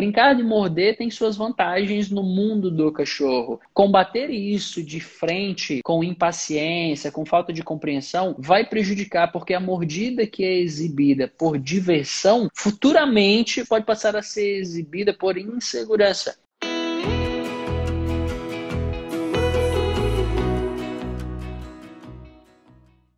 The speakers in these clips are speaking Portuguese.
Brincar de morder tem suas vantagens no mundo do cachorro. Combater isso de frente com impaciência, com falta de compreensão, vai prejudicar, porque a mordida que é exibida por diversão, futuramente pode passar a ser exibida por insegurança.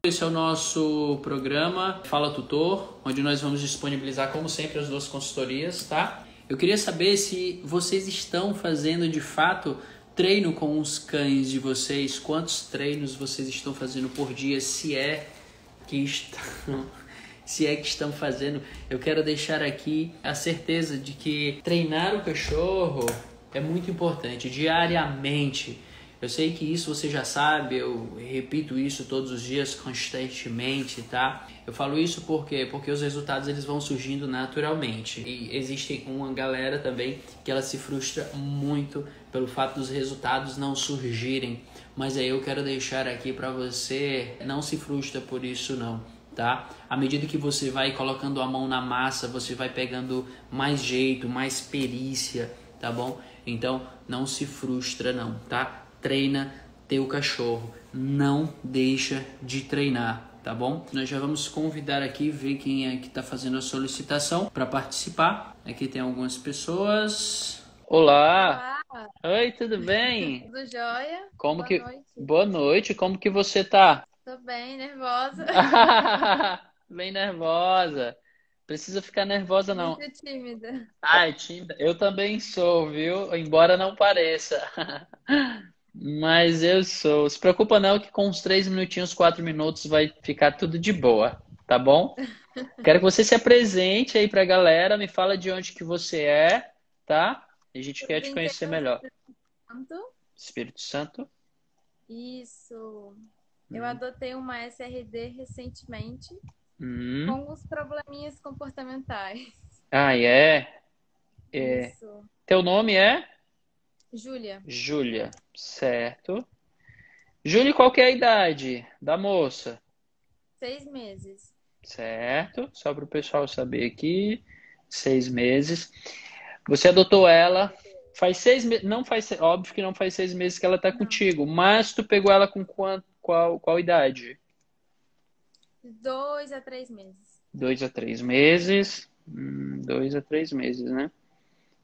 Esse é o nosso programa Fala Tutor, onde nós vamos disponibilizar, como sempre, as duas consultorias, tá? Eu queria saber se vocês estão fazendo, de fato, treino com os cães de vocês. Quantos treinos vocês estão fazendo por dia, se é que estão fazendo. Eu quero deixar aqui a certeza de que treinar o cachorro é muito importante, diariamente. Eu sei que isso você já sabe, eu repito isso todos os dias, constantemente, tá? Eu falo isso por quê? Porque os resultados eles vão surgindo naturalmente. E existe uma galera também que ela se frustra muito pelo fato dos resultados não surgirem. Mas aí eu quero deixar aqui pra você, não se frustra por isso não, tá? À medida que você vai colocando a mão na massa, você vai pegando mais jeito, mais perícia, tá bom? Então não se frustra não, tá? Treina teu cachorro, não deixa de treinar, tá bom? Nós já vamos convidar aqui, ver quem é que tá fazendo a solicitação para participar. Aqui tem algumas pessoas. Olá! Olá. Oi, tudo bem? Tudo jóia? Boa noite. Boa noite, como que você tá? Tô bem, nervosa. Bem nervosa. Precisa ficar nervosa, não. Muito tímida. Ai, tímida. Eu também sou, viu? Embora não pareça. Mas eu sou. Se preocupa não que com uns 3 minutinhos, 4 minutos vai ficar tudo de boa, tá bom? Quero que você se apresente aí pra galera, me fala de onde que você é, tá? E a gente quer te conhecer melhor. Espírito Santo? Isso. Eu adotei uma SRD recentemente com uns probleminhas comportamentais. Ah, é? Isso. Teu nome é? Júlia. Júlia, certo. Júlia, qual que é a idade da moça? 6 meses. Certo. Só para o pessoal saber aqui. 6 meses. Você adotou ela faz 6 meses. Não faz, óbvio que não faz 6 meses que ela está contigo. Mas tu pegou ela com qual idade? 2 a 3 meses. 2 a 3 meses. 2 a 3 meses, né?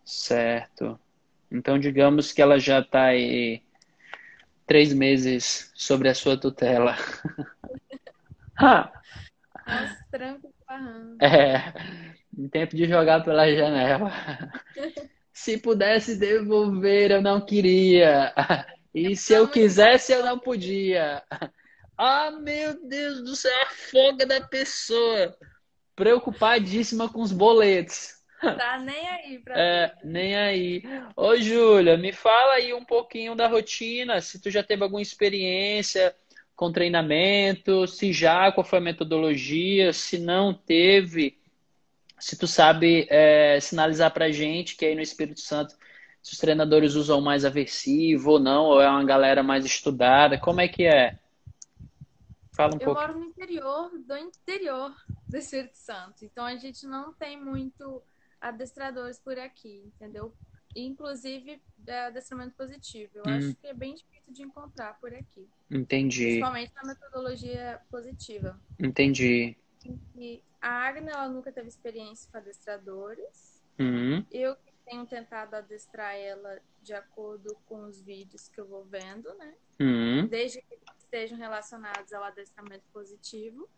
Certo. Então, digamos que ela já está aí 3 meses sobre a sua tutela. Os trancos e barrancos. É, em tempo de jogar pela janela. Se pudesse devolver, eu não queria. E se eu quisesse, eu não podia. Ah, meu Deus do céu, a folga da pessoa. Preocupadíssima com os boletos. Tá nem aí pra mim. Nem aí. Ô, Júlia, me fala aí um pouquinho da rotina, se tu já teve alguma experiência com treinamento, se já, qual foi a metodologia, se não teve, se tu sabe sinalizar pra gente que aí no Espírito Santo se os treinadores usam mais aversivo ou não, ou é uma galera mais estudada, como é que é? Fala um pouco. Eu moro no interior do Espírito Santo, então a gente não tem muito adestradores por aqui, entendeu? Inclusive, adestramento positivo. Eu acho que é bem difícil de encontrar por aqui. Entendi. Principalmente na metodologia positiva. Entendi. E a Agna, ela nunca teve experiência com adestradores. Eu tenho tentado adestrar ela de acordo com os vídeos que eu vou vendo, né? Desde que estejam relacionados ao adestramento positivo.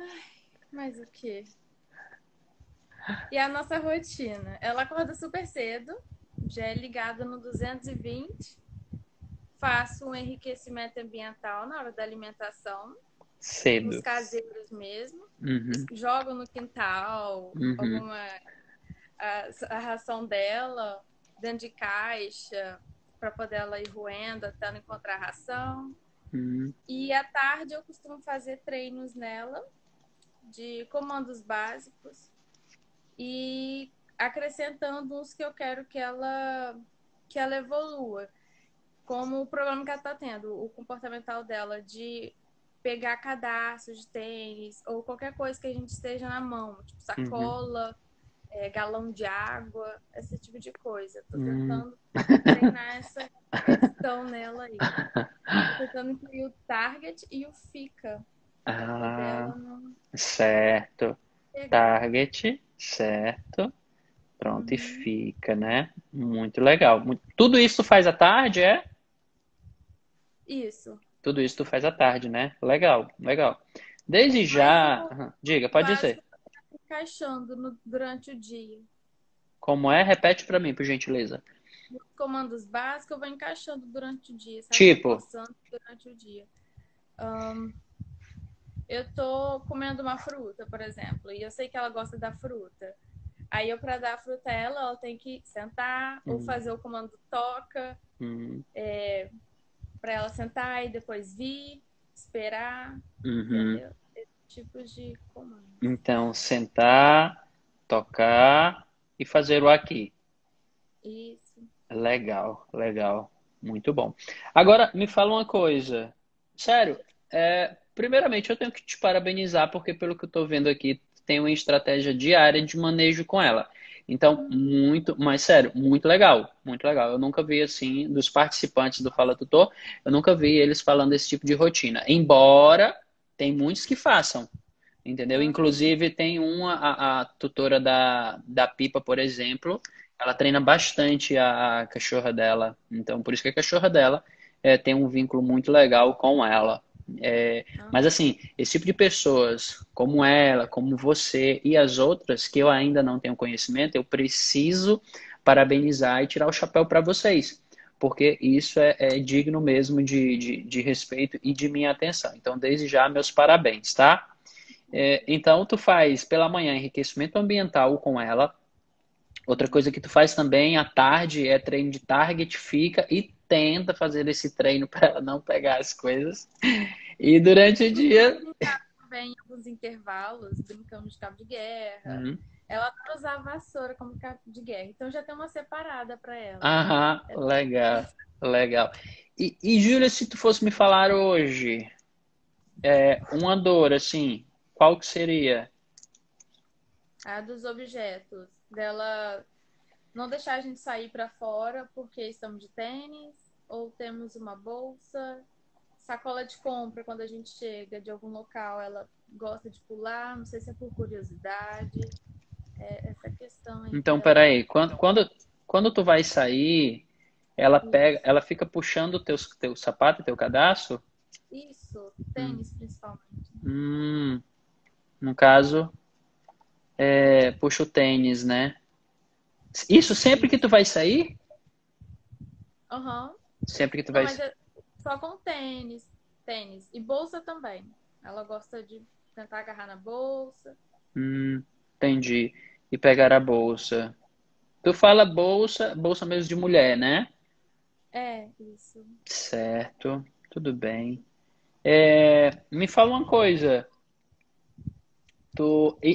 Ai, mas o quê? E a nossa rotina. Ela acorda super cedo, já é ligada no 220. Faço um enriquecimento ambiental na hora da alimentação. Cedo. Os caseiros mesmo. Jogo no quintal, a ração dela, dentro de caixa, para poder ela ir roendo até ela encontrar a ração. E à tarde eu costumo fazer treinos nela, de comandos básicos. E acrescentando uns que eu quero que ela evolua. Como o problema que ela está tendo, o comportamental dela de pegar cadastro de tênis ou qualquer coisa que a gente esteja na mão, tipo sacola. galão de água, esse tipo de coisa. Tô tentando treinar essa questão nela aí. Tô tentando incluir o target e o fica. Ah, não... certo. Pegar. Target, certo. Pronto, e fica, né? Muito legal. Tudo isso tu faz à tarde, é? Isso. Tudo isso tu faz à tarde, né? Legal, legal. Desde já... Diga, pode dizer. Encaixando durante o dia. Como é? Repete pra mim, por gentileza. Os comandos básicos eu vou encaixando durante o dia. Sabe? Tipo? Durante o dia. Eu tô comendo uma fruta, por exemplo, e eu sei que ela gosta da fruta. Aí eu, pra dar a fruta a ela, ela tem que sentar ou fazer o comando toca. Pra ela sentar e depois vir, esperar, entendeu? Esse tipo de comando. Então, sentar, tocar e fazer o aqui. Isso. Legal, legal. Muito bom. Agora, me fala uma coisa. Sério, primeiramente, eu tenho que te parabenizar, porque pelo que eu tô vendo aqui, tem uma estratégia diária de manejo com ela. Então, mas sério, muito legal, muito legal. Eu nunca vi, assim, dos participantes do Fala Tutor, eu nunca vi eles falando esse tipo de rotina. Embora tem muitos que façam, entendeu? Inclusive, tem uma, a tutora da Pipa, por exemplo, ela treina bastante a cachorra dela. Então, por isso que a cachorra dela tem um vínculo muito legal com ela. Mas assim, esse tipo de pessoas como ela, como você e as outras que eu ainda não tenho conhecimento, eu preciso parabenizar e tirar o chapéu para vocês, porque isso é digno mesmo de respeito e de minha atenção. Então, desde já, meus parabéns, tá? Então, tu faz pela manhã enriquecimento ambiental com ela. Outra coisa que tu faz também à tarde é treino de target, fica e tenta fazer esse treino para ela não pegar as coisas. E durante o dia... Também alguns intervalos, brincamos de cabo de guerra. Ela adora usar a vassoura como cabo de guerra. Então já tem uma separada para ela. Aham, legal, legal. E Júlia, se tu fosse me falar hoje uma dor, assim, qual que seria? A dos objetos. Dela... Não deixar a gente sair para fora porque estamos de tênis ou temos uma bolsa. Sacola de compra, quando a gente chega de algum local, ela gosta de pular. Não sei se é por curiosidade. Essa questão aí. Então, peraí. Quando tu vai sair, ela pega, ela fica puxando o teu sapato, teu cadarço? Isso. Tênis, principalmente. No caso, puxa o tênis, né? Isso sempre que tu vai sair? Aham. Sempre que tu vai sair. Só com tênis. Tênis. E bolsa também. Ela gosta de tentar agarrar na bolsa. Entendi. E pegar a bolsa. Tu fala bolsa, bolsa mesmo de mulher, né? É, isso. Certo. Tudo bem. Me fala uma coisa.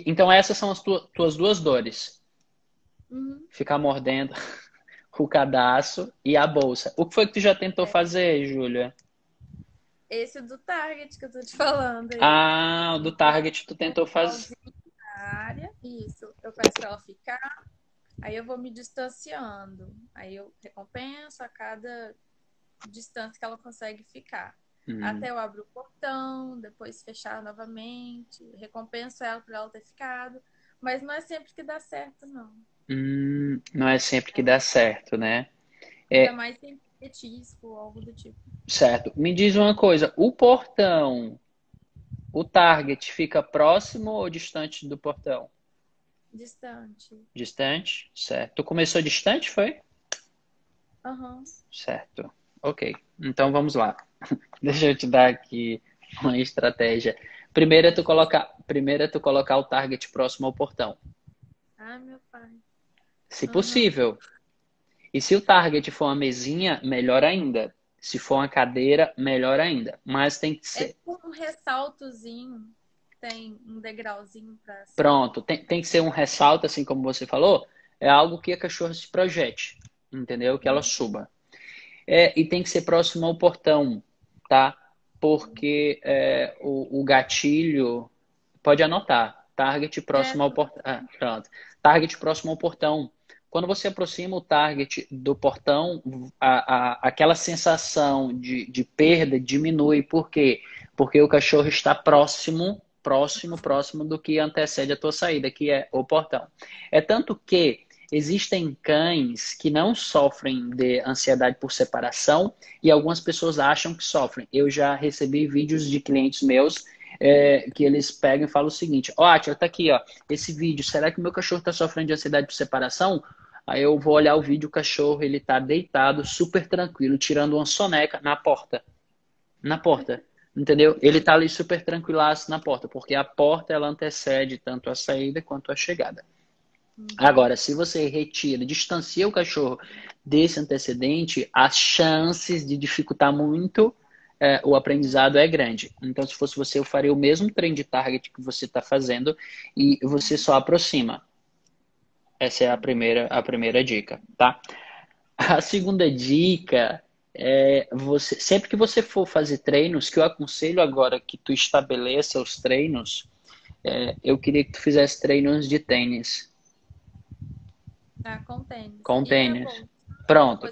Então essas são as tuas duas dores. Ficar mordendo o cadarço e a bolsa. O que foi que tu já tentou fazer, Júlia? Esse do target que eu tô te falando. Aí. Ah, o do target tu tentou fazer. Isso, eu peço pra ela ficar, aí eu vou me distanciando. Aí eu recompenso a cada distância que ela consegue ficar. Até eu abrir o portão, depois fechar novamente. Recompenso ela por ela ter ficado. Mas não é sempre que dá certo, não. Não é sempre que dá certo, né? Ainda mais sem petisco ou algo do tipo. Certo. Me diz uma coisa. O portão, o target fica próximo ou distante do portão? Distante. Distante? Certo. Tu começou distante, foi? Aham. Certo. Ok. Então, vamos lá. Deixa eu te dar aqui uma estratégia. Primeiro é tu colocar o target próximo ao portão. Ah, meu pai. Se possível. E se o target for uma mesinha, melhor ainda. Se for uma cadeira, melhor ainda. Mas tem que ser... com um ressaltozinho. Tem um degrauzinho pra... Pronto. Tem que ser um ressalto, assim como você falou. É algo que a cachorra se projete. Entendeu? Que ela suba. E tem que ser próximo ao portão, tá? Porque o gatilho... Pode anotar. Target próximo ao portão. Ah, target próximo ao portão. Quando você aproxima o target do portão, aquela sensação de perda diminui. Por quê? Porque o cachorro está próximo do que antecede a tua saída, que é o portão. É tanto que existem cães que não sofrem de ansiedade por separação e algumas pessoas acham que sofrem. Eu já recebi vídeos de clientes meus que eles pegam e falam o seguinte: ó, Átila, tá aqui, ó, esse vídeo, será que o meu cachorro tá sofrendo de ansiedade por separação? Aí eu vou olhar o vídeo, o cachorro, ele tá deitado, super tranquilo, tirando uma soneca na porta. Na porta, entendeu? Ele tá ali super tranquilaço na porta, porque a porta, ela antecede tanto a saída quanto a chegada. Agora, se você retira, distancia o cachorro desse antecedente, as chances de dificultar muito o aprendizado é grande. Então, se fosse você, eu faria o mesmo treino de target que você está fazendo e você só aproxima. Essa é a primeira dica, tá? A segunda dica é você, sempre que você for fazer treinos, que eu aconselho agora que tu estabeleça os treinos, eu queria que tu fizesse treinos de tênis. Ah, com tênis. Com tênis. Pronto.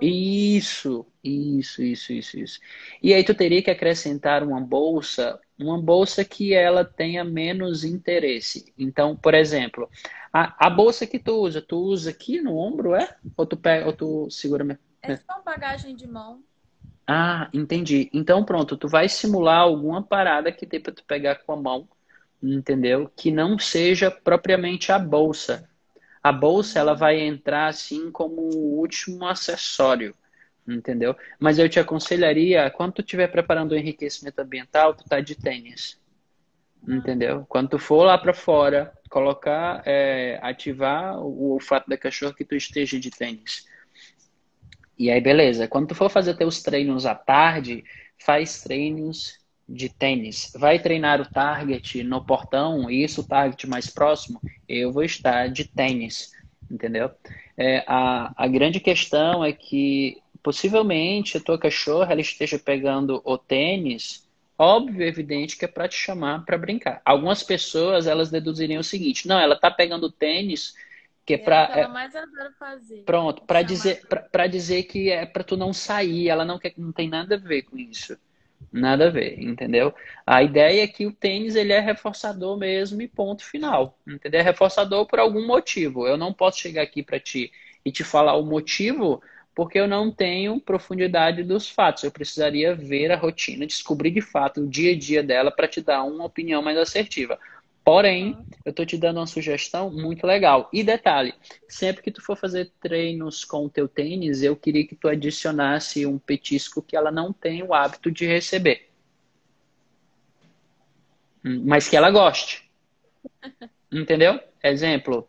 Isso. E aí tu teria que acrescentar uma bolsa que ela tenha menos interesse. Então, por exemplo, a bolsa que tu usa aqui no ombro, é? Ou tu pega, ou tu segura mesmo? É só bagagem de mão. Ah, entendi. Então, pronto, tu vai simular alguma parada que tem pra tu pegar com a mão, entendeu? Que não seja propriamente a bolsa. A bolsa, ela vai entrar assim como o último acessório, entendeu? Mas eu te aconselharia, quando tu estiver preparando o enriquecimento ambiental, tu tá de tênis, entendeu? Quando tu for lá para fora, colocar, ativar o olfato da cachorra, que tu esteja de tênis. E aí, beleza. Quando tu for fazer teus treinos à tarde, faz treinos de tênis. Vai treinar o target no portão, isso, o target mais próximo, eu vou estar de tênis, entendeu? A grande questão é que possivelmente a tua cachorra ela esteja pegando o tênis, óbvio, evidente que é para te chamar para brincar. Algumas pessoas, elas deduziriam o seguinte: não, ela tá pegando o tênis que é para ela mais adora fazer. Pronto, para dizer que é para tu não sair, ela não quer, não tem nada a ver com isso. Nada a ver, entendeu? A ideia é que o tênis, ele é reforçador mesmo e ponto final, entendeu? É reforçador por algum motivo. Eu não posso chegar aqui para ti e te falar o motivo, porque eu não tenho profundidade dos fatos. Eu precisaria ver a rotina, descobrir de fato o dia a dia dela para te dar uma opinião mais assertiva. Porém, eu tô te dando uma sugestão muito legal. E detalhe, sempre que tu for fazer treinos com o teu tênis, eu queria que tu adicionasse um petisco que ela não tem o hábito de receber. Mas que ela goste. Entendeu? Exemplo.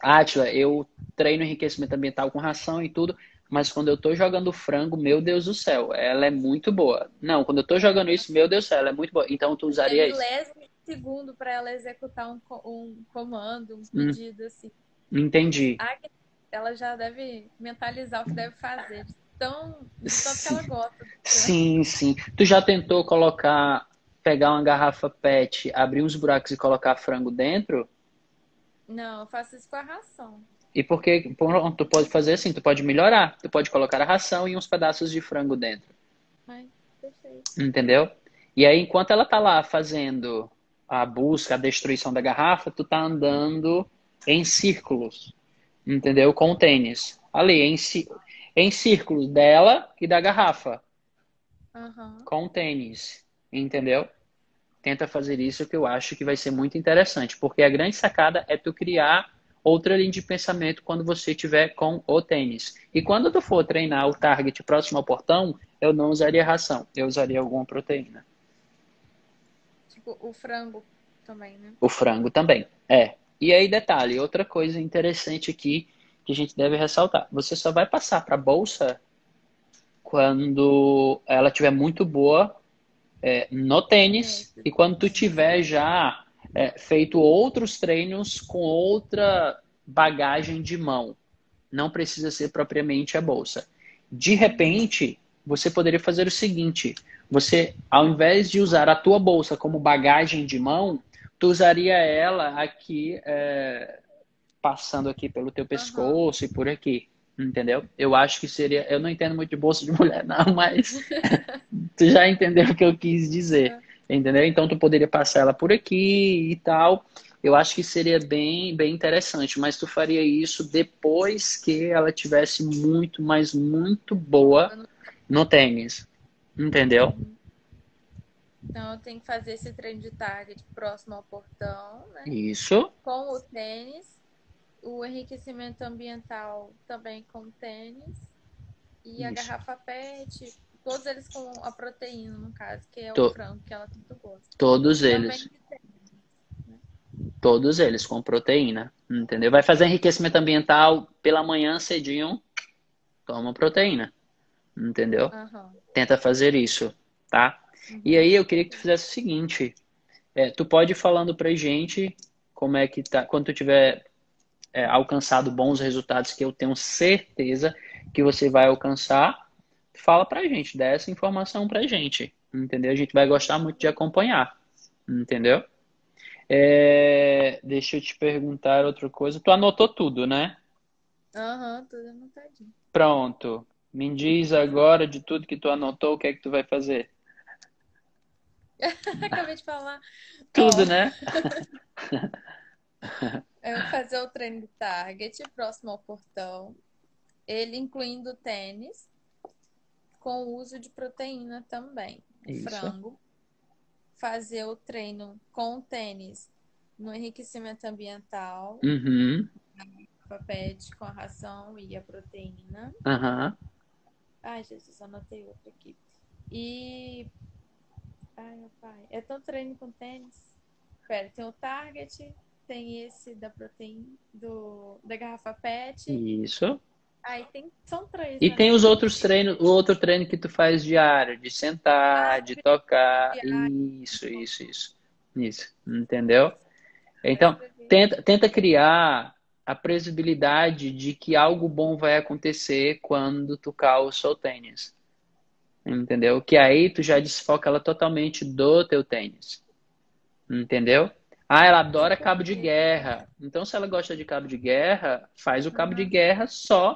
Átila, eu treino enriquecimento ambiental com ração e tudo, mas quando eu tô jogando frango, meu Deus do céu, ela é muito boa. Não, quando eu tô jogando isso, meu Deus do céu, ela é muito boa. Então tu usaria isso. Segundo para ela executar um comando, um pedido, assim. Entendi. Ela já deve mentalizar o que deve fazer. Então, só que ela gosta. Né? Sim, sim. Tu já tentou pegar uma garrafa PET, abrir uns buracos e colocar frango dentro? Não, eu faço isso com a ração. E porque tu pode fazer assim, tu pode melhorar. Tu pode colocar a ração e uns pedaços de frango dentro. Ai, perfeito. Entendeu? E aí, enquanto ela tá lá fazendo a busca, a destruição da garrafa, tu tá andando em círculos, entendeu? Com o tênis. Ali, em círculos dela e da garrafa. Uhum. Com o tênis, entendeu? Tenta fazer isso, que eu acho que vai ser muito interessante, porque a grande sacada é tu criar outra linha de pensamento quando você tiver com o tênis. E quando tu for treinar o target próximo ao portão, eu não usaria ração, eu usaria alguma proteína. O frango também, né? O frango também, E aí, detalhe, outra coisa interessante aqui que a gente deve ressaltar. Você só vai passar para a bolsa quando ela tiver muito boa no tênis e quando tu tiver já feito outros treinos com outra bagagem de mão. Não precisa ser propriamente a bolsa. De repente, você poderia fazer o seguinte: você, ao invés de usar a tua bolsa como bagagem de mão, tu usaria ela aqui, passando aqui pelo teu pescoço e por aqui, entendeu? Eu acho que seria... Eu não entendo muito de bolsa de mulher, não, mas tu já entendeu o que eu quis dizer, entendeu? Então, tu poderia passar ela por aqui e tal. Eu acho que seria bem interessante, mas tu faria isso depois que ela tivesse muito, mas muito boa no tênis, entendeu? Então, eu tenho que fazer esse treino de target próximo ao portão, né? Isso. Com o tênis. O enriquecimento ambiental também com tênis. E a garrafa PET. Todos eles com a proteína, no caso, que é o frango, que ela tanto gosta. Todos eles. Todos eles com proteína, entendeu? Vai fazer enriquecimento ambiental pela manhã cedinho, toma proteína, entendeu? Uhum. Tenta fazer isso, tá? Uhum. E aí eu queria que tu fizesse o seguinte, tu pode ir falando pra gente como é que tá, quando tu tiver alcançado bons resultados, que eu tenho certeza que você vai alcançar, fala pra gente, dá essa informação pra gente, entendeu? A gente vai gostar muito de acompanhar, entendeu? Deixa eu te perguntar outra coisa. Tu anotou tudo, né? Aham, tudo anotadinho. Pronto. Me diz agora de tudo que tu anotou, o que é que tu vai fazer? Acabei de falar. Tudo, né? Eu vou fazer o treino de target próximo ao portão. Ele incluindo tênis, com o uso de proteína também. Isso. Frango. Fazer o treino com tênis no enriquecimento ambiental, a PET com a ração e a proteína. Ai, Jesus, anotei outro aqui. E... ai, meu pai. É tão treino com tênis. Pera, tem o target, tem esse da proteína, da garrafa PET. Isso. Aí tem, são três. E né? Tem os outros treinos, o outro treino que tu faz diário, de sentar, de tocar. Diário. Isso. Entendeu? Então, tenta criar a previsibilidade de que algo bom vai acontecer quando tu calça o tênis. Entendeu? Que aí tu já desfoca ela totalmente do teu tênis. Entendeu? Ah, ela adora cabo de guerra. Então, se ela gosta de cabo de guerra, faz o cabo de guerra só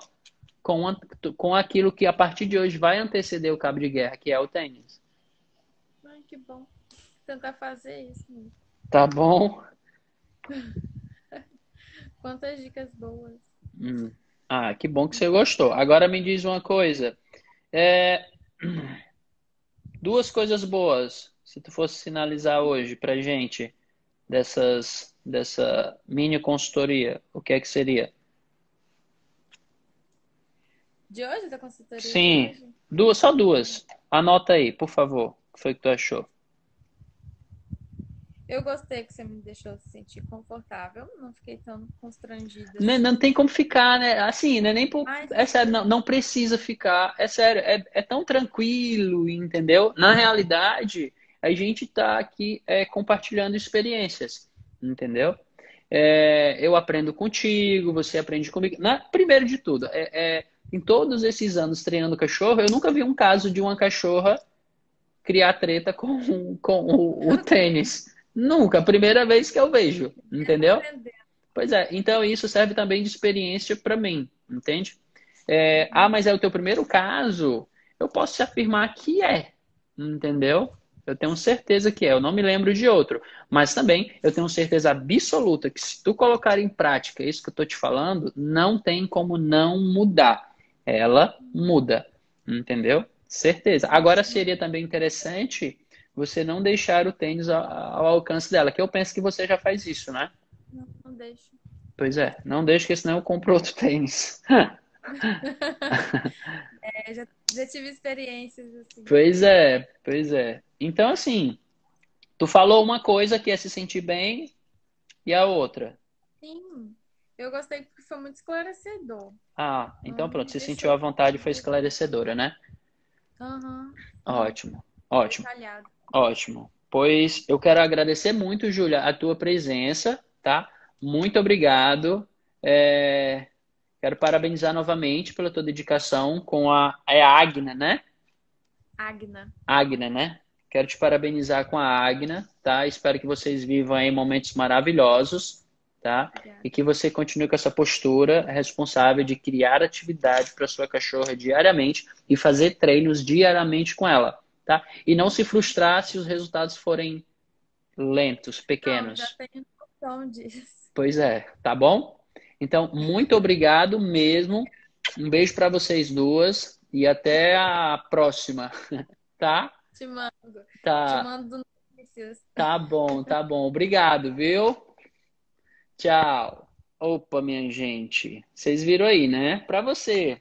com aquilo que a partir de hoje vai anteceder o cabo de guerra, que é o tênis. Ai, que bom. Tentar fazer isso. Mesmo. Tá bom. Quantas dicas boas. Ah, que bom que você gostou. Agora me diz uma coisa. Duas coisas boas, se tu fosse sinalizar hoje pra gente... dessa mini consultoria, o que é que seria? De hoje da consultoria? Sim, duas, só duas. Anota aí, por favor, o que foi que tu achou? Eu gostei que você me deixou sentir confortável, não fiquei tão constrangida. Não tem como ficar, né? Assim, né? Nem por... é sério, não precisa ficar. É sério, é tão tranquilo, entendeu? Na realidade... a gente está aqui compartilhando experiências, entendeu? Eu aprendo contigo, você aprende comigo. Primeiro de tudo, em todos esses anos treinando cachorro, eu nunca vi um caso de uma cachorra criar treta com o tênis. Nunca, primeira vez que eu vejo, entendeu? Pois é, então isso serve também de experiência para mim, entende? Mas é o teu primeiro caso, eu posso te afirmar que entendeu? Eu tenho certeza que eu não me lembro de outro. Mas também eu tenho certeza absoluta que se tu colocar em prática isso que eu tô te falando, não tem como não mudar. Ela muda, entendeu? Certeza. Agora seria também interessante você não deixar o tênis ao alcance dela, que eu penso que você já faz isso, né? Não deixo. Pois é, não deixo, porque senão eu compro outro tênis. Já tive experiências assim. Pois é. Então, assim, tu falou uma coisa que é se sentir bem e a outra. Sim, eu gostei porque foi muito esclarecedor. Ah, então pronto, se sentiu à vontade, foi esclarecedora, né? Aham. Ótimo. Detalhado. Ótimo. Pois eu quero agradecer muito, Júlia, a tua presença, tá? Muito obrigado. Quero parabenizar novamente pela tua dedicação com a Agna, né? Agna, né? Quero te parabenizar com a Agna, tá? Espero que vocês vivam aí momentos maravilhosos, tá? Obrigada. E que você continue com essa postura responsável de criar atividade para sua cachorra diariamente e fazer treinos diariamente com ela, tá? E não se frustrar se os resultados forem lentos, pequenos. Não, já tenho noção disso. Pois é, tá bom? Então, muito obrigado mesmo. Um beijo para vocês duas e até a próxima, tá? Te mando. Tá. Te mando notícias. Tá bom, tá bom. Obrigado, viu? Tchau. Opa, minha gente. Vocês viram aí, né? Pra você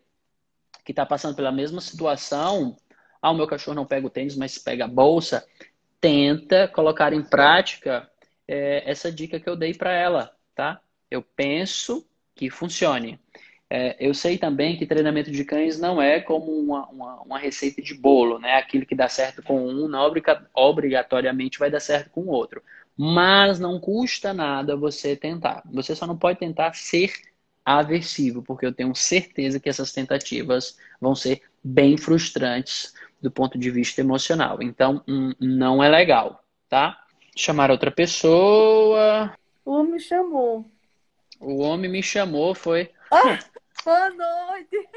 que tá passando pela mesma situação, ah, o meu cachorro não pega o tênis, mas pega a bolsa, tenta colocar em prática essa dica que eu dei pra ela, tá? Eu penso que funcione. Eu sei também que treinamento de cães não é como uma receita de bolo, né? Aquilo que dá certo com um, não obrigatoriamente vai dar certo com o outro. Mas não custa nada você tentar. Você só não pode tentar ser aversivo, porque eu tenho certeza que essas tentativas vão ser bem frustrantes do ponto de vista emocional. Então, não é legal, tá? Chamar outra pessoa. O homem me chamou. O homem me chamou, foi... Ah! Boa noite!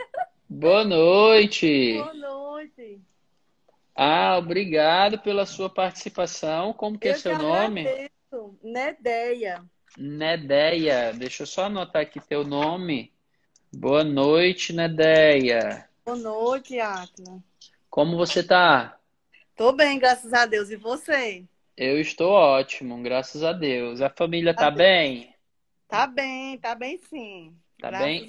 Boa noite! Boa noite! Ah, obrigado pela sua participação. Como que é seu nome? Nedeia. Nedeia. Deixa eu só anotar aqui teu nome. Boa noite, Nedeia. Boa noite, Átila. Como você tá? Tô bem, graças a Deus. E você? Eu estou ótimo, graças a Deus. A família tá bem? Tá bem sim. Tá bem?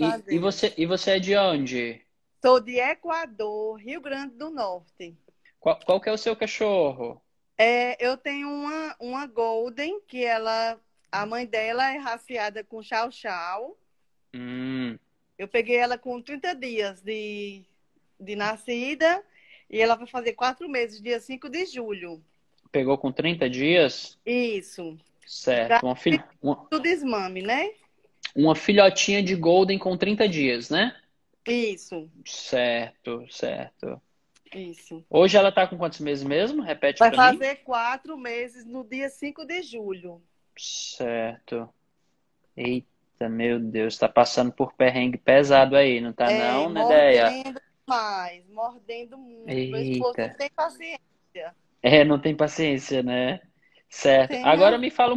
E você é de onde? Sou de Equador, Rio Grande do Norte. Qual que é o seu cachorro? Eu tenho uma Golden, que ela, a mãe dela é raciada com Chow Chow. Eu peguei ela com 30 dias de nascida e ela vai fazer 4 meses, dia 5 de julho. Pegou com 30 dias? Isso. Certo. Uma filha... Do desmame, né? Uma filhotinha de Golden com 30 dias, né? Isso. Certo, certo. Isso. Hoje ela tá com quantos meses mesmo? Repete pra mim. Vai fazer 4 meses no dia 5 de julho. Certo. Eita, meu Deus, tá passando por perrengue pesado aí, não tá não, Nedeia? Mordendo mais, mordendo muito. Eita. Não tem paciência. É, não tem paciência, né? Certo. Tem. Agora me fala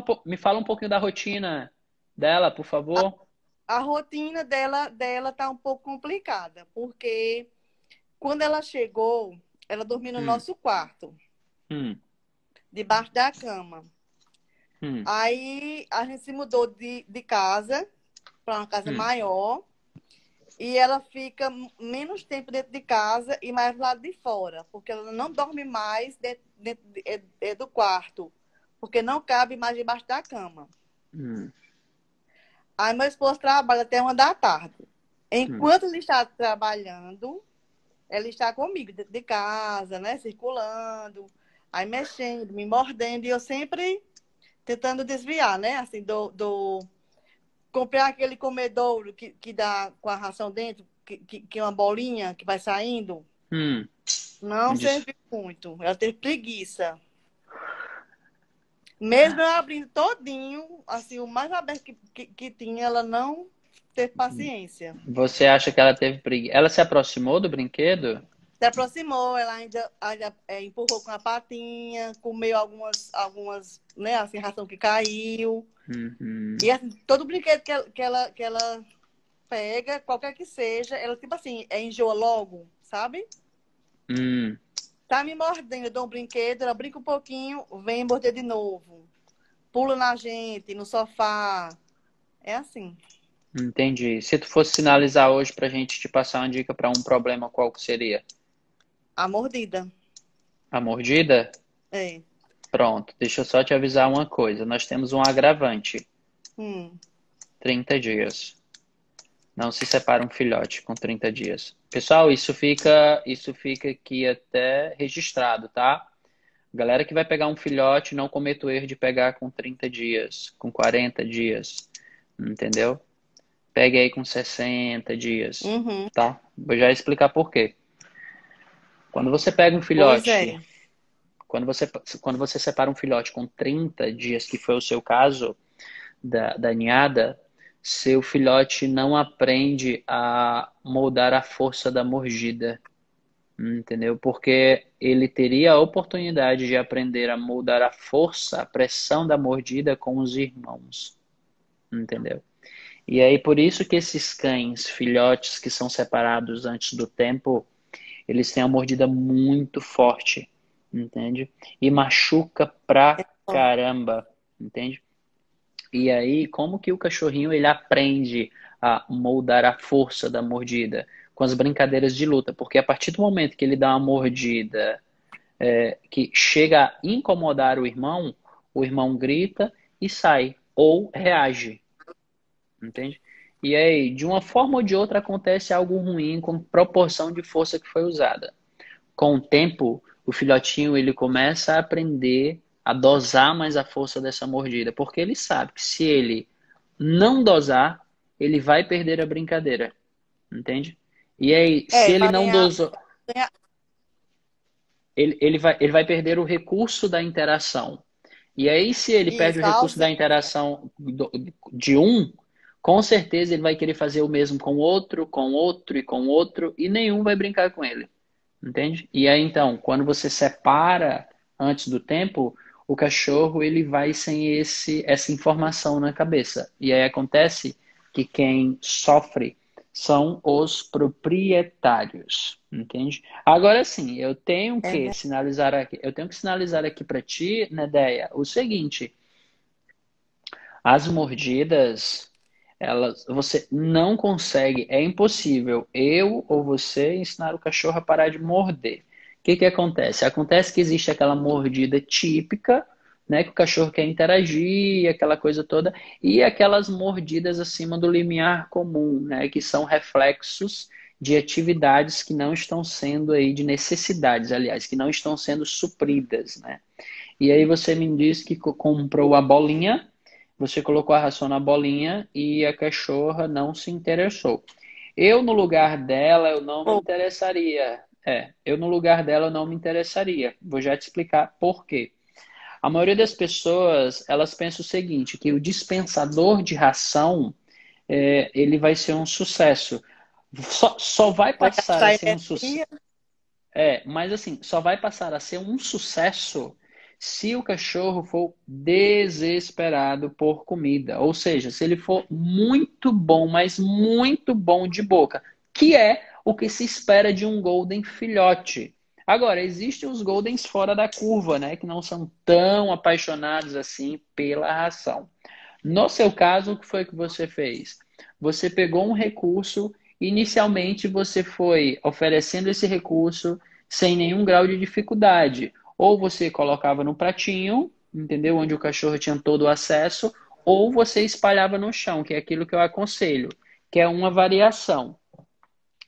um pouquinho da rotina dela, por favor. A rotina dela tá um pouco complicada, porque quando ela chegou, ela dormiu no nosso quarto, debaixo da cama. Aí a gente se mudou de casa para uma casa maior e ela fica menos tempo dentro de casa e mais do lado de fora, porque ela não dorme mais dentro do quarto, porque não cabe mais debaixo da cama. Aí meu esposo trabalha até 1 da tarde. Enquanto ele está trabalhando, ele está comigo dentro de casa, né? Circulando, aí mexendo, me mordendo. E eu sempre tentando desviar, né? Assim, comprar aquele comedouro que dá com a ração dentro, que é uma bolinha que vai saindo. Não serve muito. Ela tem preguiça. Mesmo eu abrindo todinho, assim, o mais aberto que tinha, ela não teve paciência. Você acha que ela teve preguiça? Ela se aproximou do brinquedo? Se aproximou, ela ainda empurrou com a patinha, comeu algumas, né, assim, ração que caiu. E assim, todo brinquedo que ela pega, qualquer que seja, ela, tipo assim, enjoa logo, sabe? Tá me mordendo, eu dou um brinquedo, ela brinca um pouquinho, vem morder de novo. Pula na gente, no sofá. É assim. Entendi. Se tu fosse sinalizar hoje pra gente te passar uma dica pra um problema, qual que seria? A mordida. A mordida? É. Pronto, deixa eu só te avisar uma coisa. Nós temos um agravante. 30 dias. Não se separa um filhote com 30 dias. Pessoal, isso fica aqui até registrado, tá? Galera que vai pegar um filhote, não cometa o erro de pegar com 30 dias, com 40 dias, entendeu? Pegue aí com 60 dias, tá? Vou já explicar por quê. Quando você pega um filhote... Quando você separa um filhote com 30 dias, que foi o seu caso da ninhada, seu filhote não aprende a moldar a força da mordida, entendeu? Porque ele teria a oportunidade de aprender a moldar a força, a pressão da mordida com os irmãos, entendeu? E aí por isso que esses cães, filhotes que são separados antes do tempo, eles têm uma mordida muito forte, entende? E machuca pra caramba, entende? E aí, como que o cachorrinho ele aprende a moldar a força da mordida? Com as brincadeiras de luta, porque a partir do momento que ele dá uma mordida que chega a incomodar o irmão grita e sai, ou reage, entende? E aí, de uma forma ou de outra, acontece algo ruim com proporção de força que foi usada. Com o tempo, o filhotinho ele começa a aprender a dosar mais a força dessa mordida, porque ele sabe que se ele não dosar, ele vai perder a brincadeira, entende? E aí, se ele não dosou, ele vai perder o recurso da interação. E aí, se ele perde o recurso da interação de um, com certeza ele vai querer fazer o mesmo com outro e com outro, e nenhum vai brincar com ele. Entende? E aí, então, quando você separa antes do tempo, o cachorro ele vai sem essa informação na cabeça. E aí acontece que quem sofre são os proprietários, entende? Agora sim, eu tenho que sinalizar aqui, para ti, Nedeia, o seguinte: as mordidas, você não consegue, é impossível eu ou você ensinar o cachorro a parar de morder. O que que acontece? Acontece que existe aquela mordida típica, né, que o cachorro quer interagir, aquela coisa toda, e aquelas mordidas acima do limiar comum, né, que são reflexos de atividades que não estão sendo aí, de necessidades, aliás, que não estão sendo supridas, né? E aí você me diz que comprou a bolinha, você colocou a ração na bolinha e a cachorra não se interessou. Eu no lugar dela, eu não me interessaria. Vou já te explicar por quê. A maioria das pessoas, elas pensam o seguinte, que o dispensador de ração, ele vai ser um sucesso. Só vai passar a ser um sucesso. Mas assim, só vai passar a ser um sucesso se o cachorro for desesperado por comida. Ou seja, se ele for muito bom, mas muito bom de boca, que é o que se espera de um golden filhote. Agora, existem os Goldens fora da curva, né? Que não são tão apaixonados assim pela ração. No seu caso, o que foi que você fez? Você pegou um recurso, inicialmente você foi oferecendo esse recurso sem nenhum grau de dificuldade. Ou você colocava no pratinho, entendeu? Onde o cachorro tinha todo o acesso, ou você espalhava no chão, que é aquilo que eu aconselho, que é uma variação.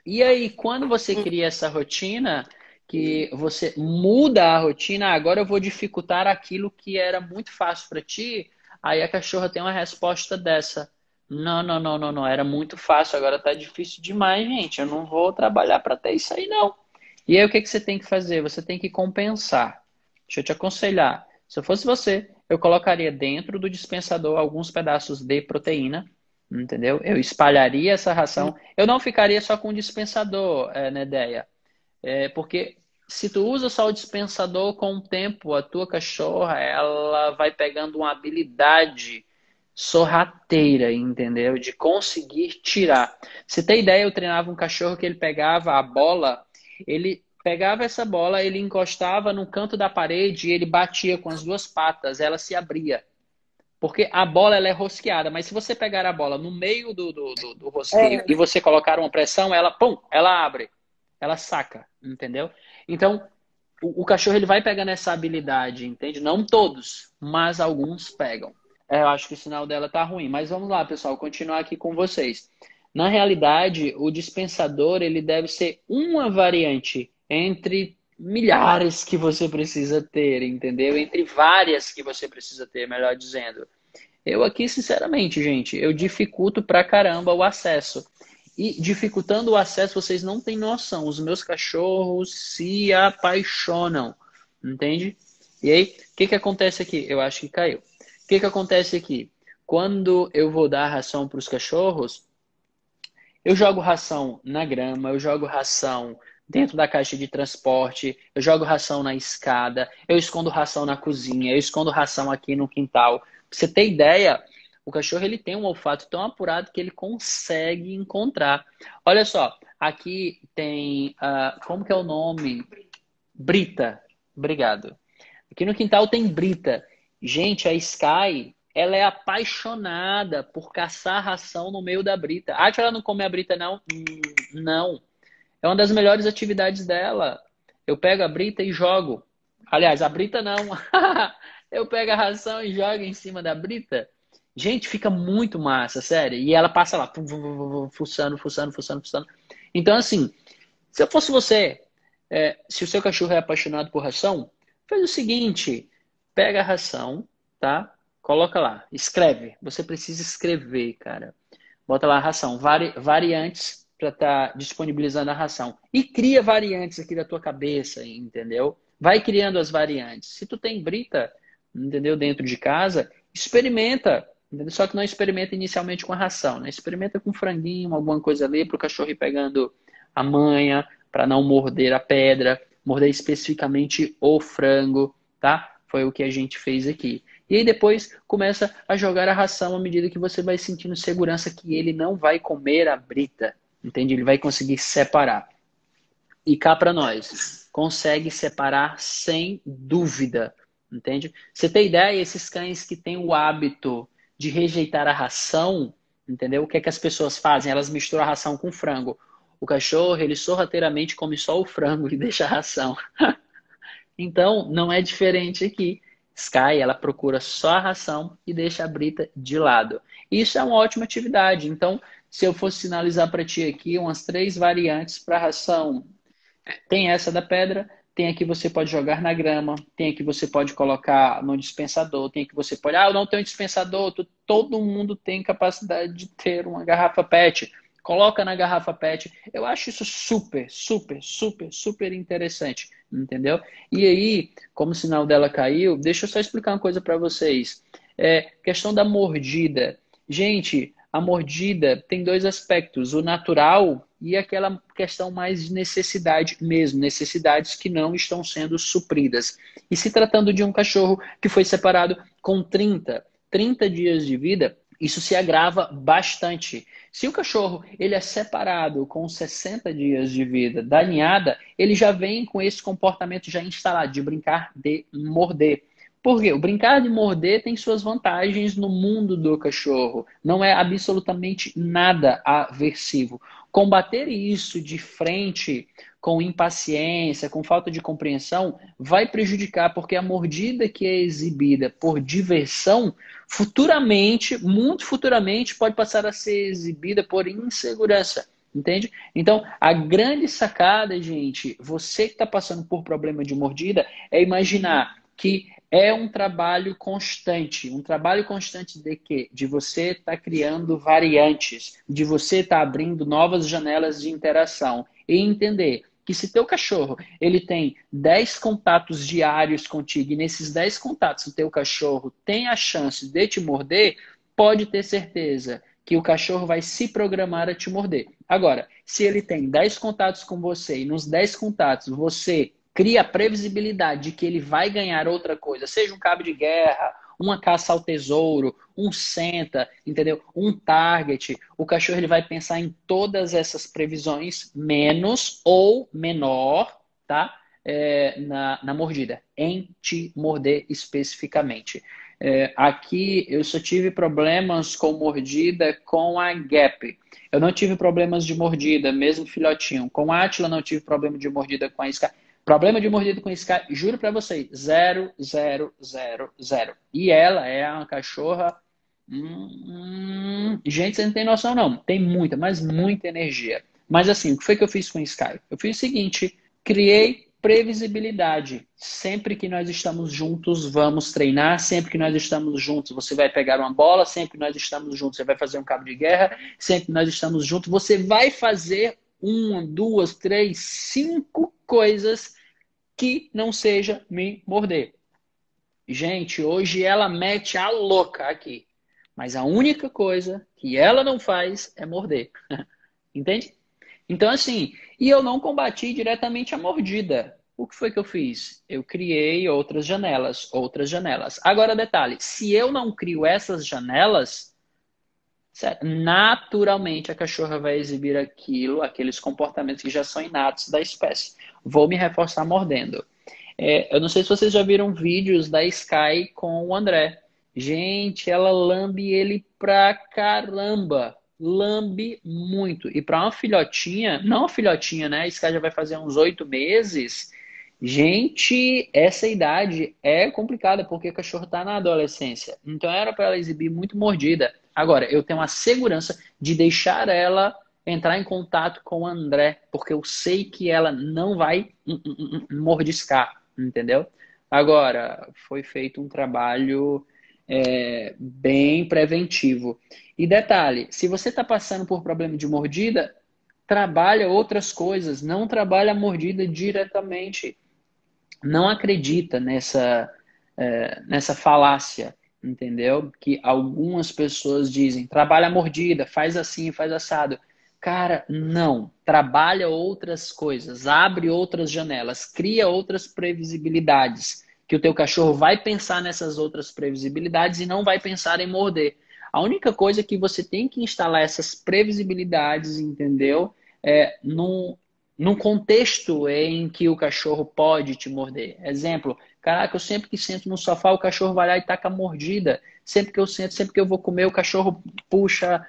E aí, quando você cria essa rotina, que você muda a rotina, agora eu vou dificultar aquilo que era muito fácil para ti, aí a cachorra tem uma resposta dessa. Não, era muito fácil, agora tá difícil demais, gente, eu não vou trabalhar para ter isso aí, não. E aí o que você tem que fazer? Você tem que compensar. Deixa eu te aconselhar. Se eu fosse você, eu colocaria dentro do dispensador alguns pedaços de proteína, entendeu? Eu espalharia essa ração. Eu não ficaria só com o dispensador, Nedeia. Porque se tu usa só o dispensador, com o tempo a tua cachorra ela vai pegando uma habilidade sorrateira, entendeu? De conseguir tirar. Você tem ideia, eu treinava um cachorro que ele pegava a bola, ele pegava essa bola, ele encostava no canto da parede e ele batia com as duas patas, ela se abria. Porque a bola ela é rosqueada, mas se você pegar a bola no meio do rosqueio e você colocar uma pressão, ela, pum, ela abre. Ela saca, entendeu? Então, o cachorro ele vai pegando essa habilidade, entende? Não todos, mas alguns pegam. Eu acho que o sinal dela tá ruim. Mas vamos lá, pessoal, continuar aqui com vocês. Na realidade, o dispensador ele deve ser uma variante entre milhares que você precisa ter, entendeu? Entre várias que você precisa ter, melhor dizendo. Eu aqui, sinceramente, gente, eu dificulto pra caramba o acesso. E dificultando o acesso, vocês não têm noção. Os meus cachorros se apaixonam, entende? E aí, o que que acontece aqui? Eu acho que caiu. O que que acontece aqui? Quando eu vou dar ração para os cachorros, eu jogo ração na grama, eu jogo ração dentro da caixa de transporte, eu jogo ração na escada, eu escondo ração na cozinha, eu escondo ração aqui no quintal. Pra você ter ideia, o cachorro ele tem um olfato tão apurado que ele consegue encontrar. Olha só, aqui tem... como que é o nome? Brita. Obrigado. Aqui no quintal tem brita. Gente, a Sky... ela é apaixonada por caçar ração no meio da brita. Ah, ela não come a brita, não? Não. É uma das melhores atividades dela. Eu pego a brita e jogo. Aliás, a brita não. Eu pego a ração e jogo em cima da brita. Gente, fica muito massa, sério. E ela passa lá, fuçando, fuçando, fuçando, fuçando. Então, assim, se eu fosse você, se o seu cachorro é apaixonado por ração, faz o seguinte, pega a ração, tá? Coloca lá, escreve. Você precisa escrever, cara. Bota lá a ração. Variantes para estar disponibilizando a ração. E cria variantes aqui da tua cabeça, entendeu? Vai criando as variantes. Se tu tem brita, entendeu, dentro de casa, experimenta. Entendeu? Só que não experimenta inicialmente com a ração, né? Experimenta com franguinho, alguma coisa ali, para o cachorro ir pegando a manha, para não morder a pedra, morder especificamente o frango, tá? Foi o que a gente fez aqui. E aí depois começa a jogar a ração à medida que você vai sentindo segurança que ele não vai comer a brita. Entende? Ele vai conseguir separar. E cá para nós. Consegue separar sem dúvida. Entende? Você tem ideia? Esses cães que têm o hábito de rejeitar a ração, entendeu? O que é que as pessoas fazem? Elas misturam a ração com o frango. O cachorro, ele sorrateiramente come só o frango e deixa a ração. Então, não é diferente aqui. Sky, ela procura só a ração e deixa a brita de lado. Isso é uma ótima atividade. Então, se eu fosse sinalizar para ti aqui umas 3 variantes para ração. Tem essa da pedra, tem aqui você pode jogar na grama, tem aqui você pode colocar no dispensador, tem aqui você pode... Ah, eu não tenho dispensador. Todo mundo tem capacidade de ter uma garrafa PET. Coloca na garrafa PET. Eu acho isso super, super, super, super interessante, entendeu? E aí, como o sinal dela caiu, deixa eu só explicar uma coisa para vocês. Questão da mordida. Gente, a mordida tem 2 aspectos. O natural e aquela questão mais de necessidade mesmo. Necessidades que não estão sendo supridas. E se tratando de um cachorro que foi separado com 30 dias de vida... Isso se agrava bastante. Se o cachorro ele é separado com 60 dias de vida da ninhada, ele já vem com esse comportamento já instalado de brincar, de morder. Por quê? O brincar de morder tem suas vantagens no mundo do cachorro. Não é absolutamente nada aversivo. Combater isso de frente, com impaciência, com falta de compreensão, vai prejudicar, porque a mordida que é exibida por diversão, futuramente, muito futuramente, pode passar a ser exibida por insegurança. Entende? Então, a grande sacada, gente, você que está passando por problema de mordida, é imaginar que é um trabalho constante. Um trabalho constante de quê? De você estar criando variantes, de você estar abrindo novas janelas de interação. E entender que se teu cachorro ele tem 10 contatos diários contigo, e nesses 10 contatos o teu cachorro tem a chance de te morder, pode ter certeza que o cachorro vai se programar a te morder. Agora, se ele tem 10 contatos com você, e nos 10 contatos você cria a previsibilidade de que ele vai ganhar outra coisa, seja um cabo de guerra, uma caça ao tesouro, um senta, entendeu? Um target. O cachorro ele vai pensar em todas essas previsões, menos ou menor, tá? Na mordida, em te morder especificamente. Aqui eu só tive problemas com mordida com a Gap. Eu não tive problemas de mordida, mesmo filhotinho. Com a Átila não tive problema de mordida com a Isca. Problema de mordida com Sky, juro pra vocês, 0, 0, 0, 0. E ela é uma cachorra... Gente, você não tem noção não. Tem muita, mas muita energia. Mas assim, o que foi que eu fiz com Sky? Eu fiz o seguinte, criei previsibilidade. Sempre que nós estamos juntos, vamos treinar. Sempre que nós estamos juntos, você vai pegar uma bola. Sempre que nós estamos juntos, você vai fazer um cabo de guerra. Sempre que nós estamos juntos, você vai fazer 1, 2, 3, 5 coisas... que não seja me morder. Gente, hoje ela mete a louca aqui. Mas a única coisa que ela não faz é morder. Entende? Então, assim, e eu não combati diretamente a mordida. O que foi que eu fiz? Eu criei outras janelas, Agora, detalhe, se eu não crio essas janelas, naturalmente a cachorra vai exibir aquilo, aqueles comportamentos que já são inatos da espécie. Vou me reforçar mordendo. Eu não sei se vocês já viram vídeos da Sky com o André. Gente, ela lambe ele pra caramba. Lambe muito. E pra uma filhotinha, não uma filhotinha, né? A Isca já vai fazer uns 8 meses. Gente, essa idade é complicada porque o cachorro tá na adolescência. Então era pra ela exibir muito mordida. Agora, eu tenho a segurança de deixar ela entrar em contato com o André, porque eu sei que ela não vai mordiscar, entendeu? Agora, foi feito um trabalho... bem preventivo. E detalhe, se você está passando por problema de mordida, trabalha outras coisas, não trabalha a mordida diretamente. Não acredita nessa falácia, entendeu? Que algumas pessoas dizem, trabalha a mordida, faz assim, faz assado. Cara, não. Trabalha outras coisas, abre outras janelas, cria outras previsibilidades. Que o teu cachorro vai pensar nessas outras previsibilidades e não vai pensar em morder. A única coisa é que você tem que instalar essas previsibilidades, entendeu? Num contexto em que o cachorro pode te morder. Exemplo, caraca, eu sempre que sento no sofá, o cachorro vai lá e taca a mordida. Sempre que eu sento, sempre que eu vou comer, o cachorro puxa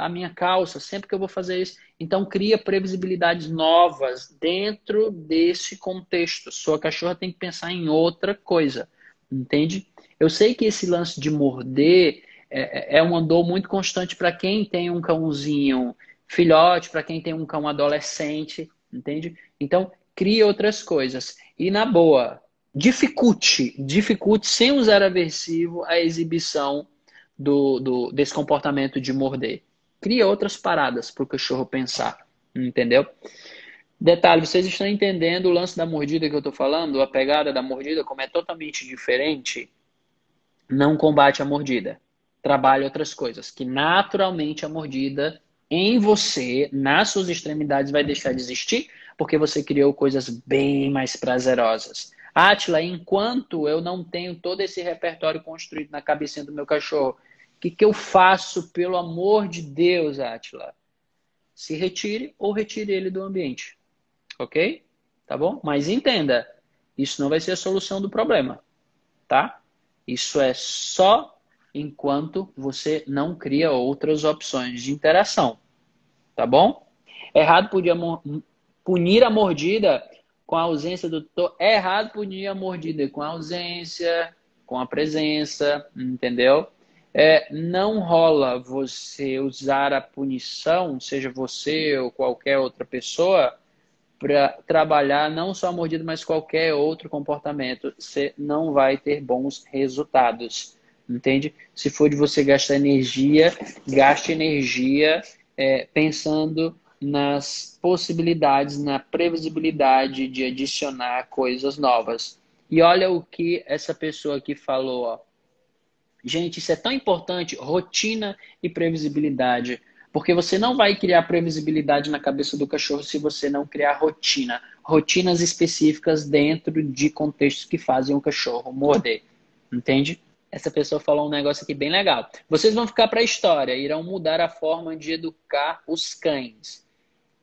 a minha calça. Sempre que eu vou fazer isso. Então, cria previsibilidades novas dentro desse contexto. Sua cachorra tem que pensar em outra coisa, entende? Eu sei que esse lance de morder é uma dor muito constante para quem tem um cãozinho filhote, para quem tem um cão adolescente, entende? Então, cria outras coisas. E, na boa, dificulte sem usar aversivo a exibição desse comportamento de morder. Cria outras paradas para o cachorro pensar, entendeu? Detalhe, vocês estão entendendo o lance da mordida que eu estou falando? A pegada da mordida, como é totalmente diferente? Não combate a mordida. Trabalhe outras coisas, que naturalmente a mordida em você, nas suas extremidades, vai deixar de existir, porque você criou coisas bem mais prazerosas. Átila, enquanto eu não tenho todo esse repertório construído na cabecinha do meu cachorro, o que eu faço, pelo amor de Deus, Átila? Se retire ou retire ele do ambiente. Ok? Tá bom? Mas entenda, isso não vai ser a solução do problema. Tá? Isso é só enquanto você não cria outras opções de interação. Tá bom? Errado podia punir a mordida... com a ausência do tutor. É errado punir a mordida com a ausência, com a presença, entendeu? Não rola você usar a punição, seja você ou qualquer outra pessoa, para trabalhar não só a mordida, mas qualquer outro comportamento. Você não vai ter bons resultados, entende? Se for de você gastar energia, gaste energia pensando... nas possibilidades, na previsibilidade de adicionar coisas novas. E olha o que essa pessoa aqui falou. Ó. Gente, isso é tão importante, rotina e previsibilidade. Porque você não vai criar previsibilidade na cabeça do cachorro se você não criar rotina. Rotinas específicas dentro de contextos que fazem o cachorro morder. Entende? Essa pessoa falou um negócio aqui bem legal. Vocês vão ficar para a história, irão mudar a forma de educar os cães.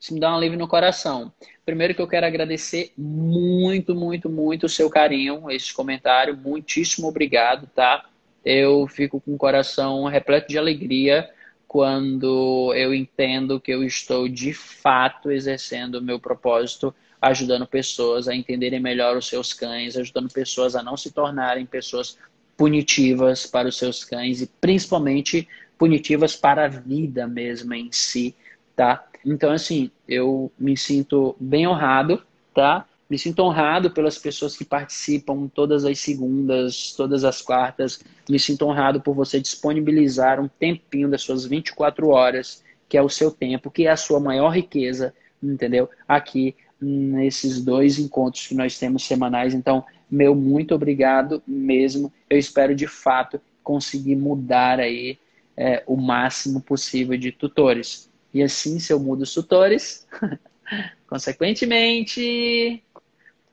Isso me dá um alívio no coração. Primeiro que eu quero agradecer muito, muito, muito o seu carinho, esse comentário. Muitíssimo obrigado, tá? Eu fico com o coração repleto de alegria quando eu entendo que eu estou, de fato, exercendo o meu propósito, ajudando pessoas a entenderem melhor os seus cães, ajudando pessoas a não se tornarem pessoas... punitivas para os seus cães e principalmente punitivas para a vida mesmo em si, tá? Então, assim, eu me sinto bem honrado, tá? Me sinto honrado pelas pessoas que participam todas as segundas, todas as quartas. Me sinto honrado por você disponibilizar um tempinho das suas 24 horas, que é o seu tempo, que é a sua maior riqueza, entendeu? Aqui nesses dois encontros que nós temos semanais. Então, meu muito obrigado mesmo. Eu espero, de fato, conseguir mudar aí o máximo possível de tutores. E assim, se eu mudo os tutores, consequentemente,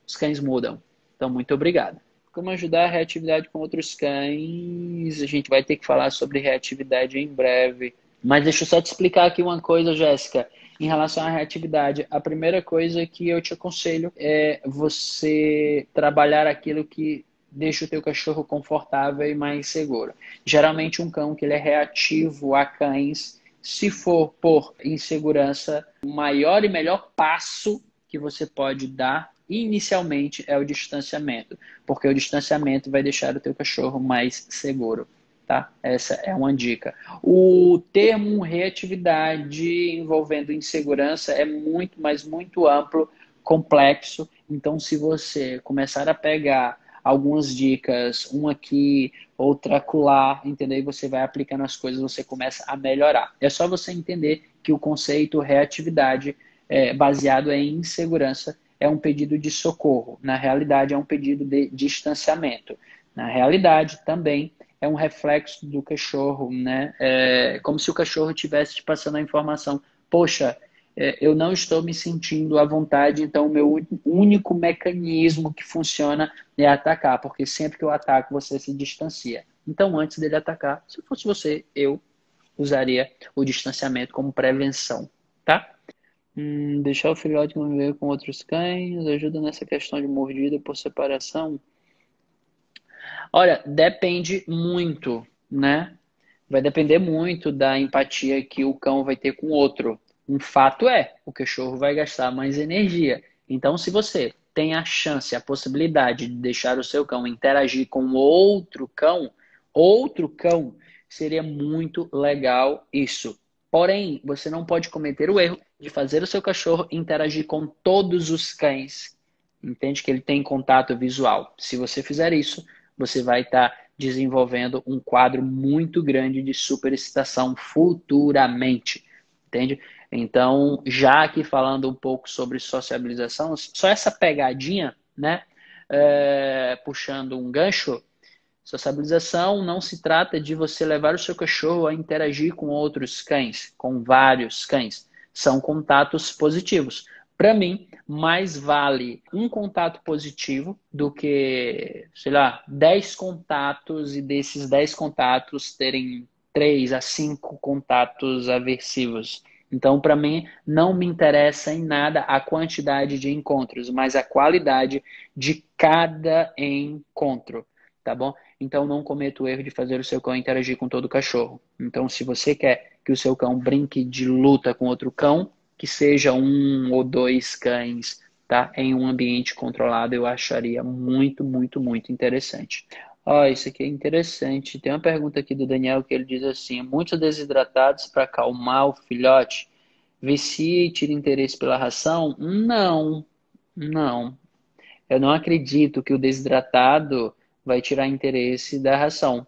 os cães mudam. Então, muito obrigado. Como ajudar a reatividade com outros cães? A gente vai ter que falar sobre reatividade em breve. Mas deixa eu só te explicar aqui uma coisa, Jéssica. Em relação à reatividade, a primeira coisa que eu te aconselho é você trabalhar aquilo que deixa o teu cachorro confortável e mais seguro. Geralmente um cão que ele é reativo a cães, se for por insegurança, o maior e melhor passo que você pode dar inicialmente é o distanciamento, porque o distanciamento vai deixar o teu cachorro mais seguro, tá? Essa é uma dica. O termo reatividade envolvendo insegurança é muito, mas muito amplo, complexo. Então, se você começar a pegar algumas dicas, uma aqui, outra acolá, entendeu? E você vai aplicando as coisas, você começa a melhorar. É só você entender que o conceito reatividade é baseado em insegurança, é um pedido de socorro. Na realidade, é um pedido de distanciamento. Na realidade, também é um reflexo do cachorro, né? É como se o cachorro estivesse te passando a informação. Poxa, eu não estou me sentindo à vontade, então o meu único mecanismo que funciona é atacar, porque sempre que eu ataco, você se distancia. Então, antes dele atacar, se fosse você, eu usaria o distanciamento como prevenção, tá? Deixar o filhote conviver com outros cães ajuda nessa questão de mordida por separação? Olha, depende muito, né? Vai depender muito da empatia que o cão vai ter com o outro. Um fato é, o cachorro vai gastar mais energia. Então, se você tem a chance, a possibilidade de deixar o seu cão interagir com outro cão, seria muito legal isso. Porém, você não pode cometer o erro de fazer o seu cachorro interagir com todos os cães. Entende que ele tem contato visual. Se você fizer isso, você vai estar desenvolvendo um quadro muito grande de superexcitação futuramente. Entende? Então, já aqui falando um pouco sobre sociabilização, só essa pegadinha, né? Puxando um gancho. Sociabilização não se trata de você levar o seu cachorro a interagir com outros cães, com vários cães. São contatos positivos. Para mim, mais vale um contato positivo do que, sei lá, 10 contatos e desses 10 contatos terem 3 a 5 contatos aversivos. Então, para mim, não me interessa em nada a quantidade de encontros, mas a qualidade de cada encontro. Tá bom? Então não cometa o erro de fazer o seu cão interagir com todo o cachorro. Então, se você quer que o seu cão brinque de luta com outro cão, que seja 1 ou 2 cães, tá? Em um ambiente controlado, eu acharia muito, muito, muito interessante. Ó, isso aqui é interessante. Tem uma pergunta aqui do Daniel que ele diz assim: muitos desidratados para acalmar o filhote, vicia e tira interesse pela ração? Não, não. Eu não acredito que o desidratado vai tirar interesse da ração.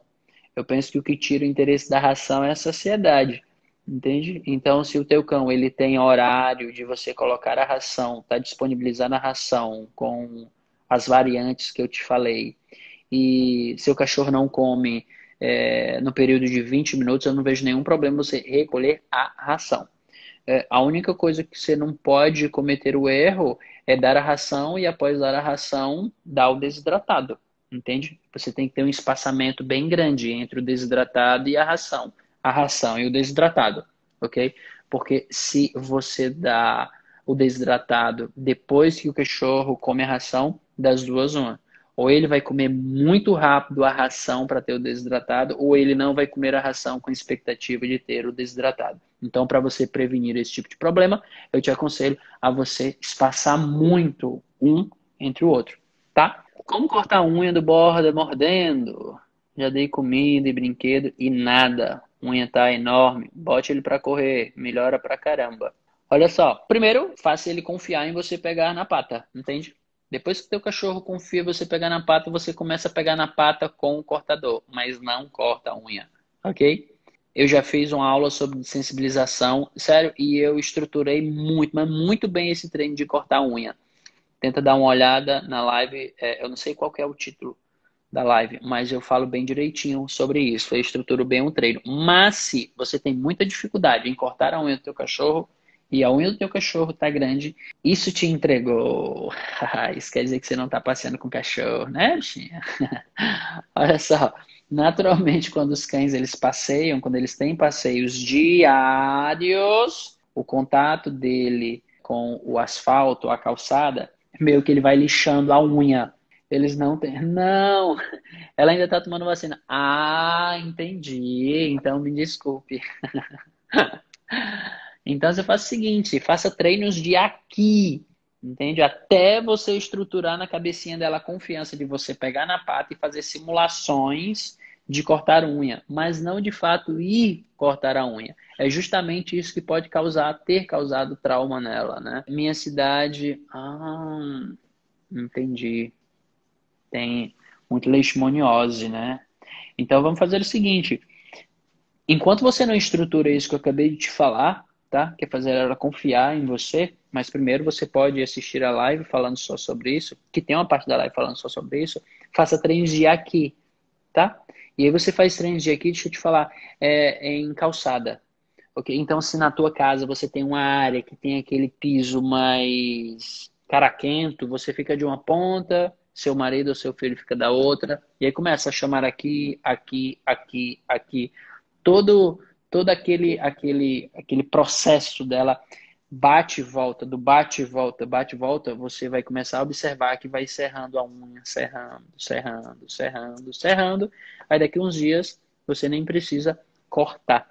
Eu penso que o que tira o interesse da ração é a saciedade, entende? Então, se o teu cão ele tem horário de você colocar a ração, tá disponibilizando a ração com as variantes que eu te falei, e seu cachorro não come no período de 20 minutos, eu não vejo nenhum problema você recolher a ração. A única coisa que você não pode cometer o erro é dar a ração e após dar a ração, dar o desidratado. Entende? Você tem que ter um espaçamento bem grande entre o desidratado e a ração e o desidratado, ok? Porque se você dá o desidratado depois que o cachorro come a ração, das duas uma. Ou ele vai comer muito rápido a ração para ter o desidratado, ou ele não vai comer a ração com expectativa de ter o desidratado. Então, para você prevenir esse tipo de problema, eu te aconselho a você espaçar muito um entre o outro, tá? Como cortar a unha do borda mordendo? Já dei comida e brinquedo e nada. Unha tá enorme. Bote ele pra correr. Melhora pra caramba. Olha só. Primeiro, faça ele confiar em você pegar na pata. Entende? Depois que teu cachorro confia em você pegar na pata, você começa a pegar na pata com o cortador. Mas não corta a unha. Ok? Eu já fiz uma aula sobre sensibilização, sério, e eu estruturei muito, mas muito bem esse treino de cortar unha. Tenta dar uma olhada na live, eu não sei qual que é o título da live, mas eu falo bem direitinho sobre isso, eu estruturo bem um treino. Mas se você tem muita dificuldade em cortar a unha do teu cachorro, e a unha do teu cachorro tá grande, isso te entregou. Isso quer dizer que você não tá passeando com o cachorro, né, bichinha? Olha só, naturalmente quando os cães eles passeiam, quando eles têm passeios diários, o contato dele com o asfalto, a calçada, meio que ele vai lixando a unha. Eles não têm... Não! Ela ainda tá tomando vacina. Ah, entendi. Então me desculpe. Então você faz o seguinte, faça treinos de aqui, entende? Até você estruturar na cabecinha dela a confiança de você pegar na pata e fazer simulações de cortar unha, mas não de fato ir cortar a unha. É justamente isso que pode causar, ter causado trauma nela, né? Minha cidade, entendi, tem muita leishmaniose, né? Então vamos fazer o seguinte, enquanto você não estrutura isso que eu acabei de te falar, tá? Quer fazer ela confiar em você, mas primeiro você pode assistir a live falando só sobre isso, que tem uma parte da live falando só sobre isso, faça treinos de aqui, tá? E aí você faz treinos de aqui, deixa eu te falar, em calçada, ok? Então se na tua casa você tem uma área que tem aquele piso mais caraquento, você fica de uma ponta, seu marido ou seu filho fica da outra, e aí começa a chamar aqui, aqui, aqui, aqui, todo aquele processo dela bate e volta, do bate e volta, bate e volta, você vai começar a observar que vai serrando a unha, serrando. Aí daqui uns dias você nem precisa cortar.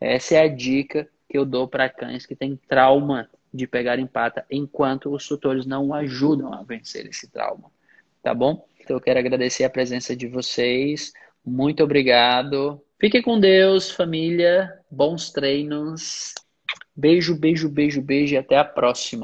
Essa é a dica que eu dou para cães que têm trauma de pegar em pata, enquanto os tutores não ajudam a vencer esse trauma, tá bom? Então eu quero agradecer a presença de vocês, muito obrigado. Fiquem com Deus, família. Bons treinos. Beijo, beijo, beijo, beijo e até a próxima.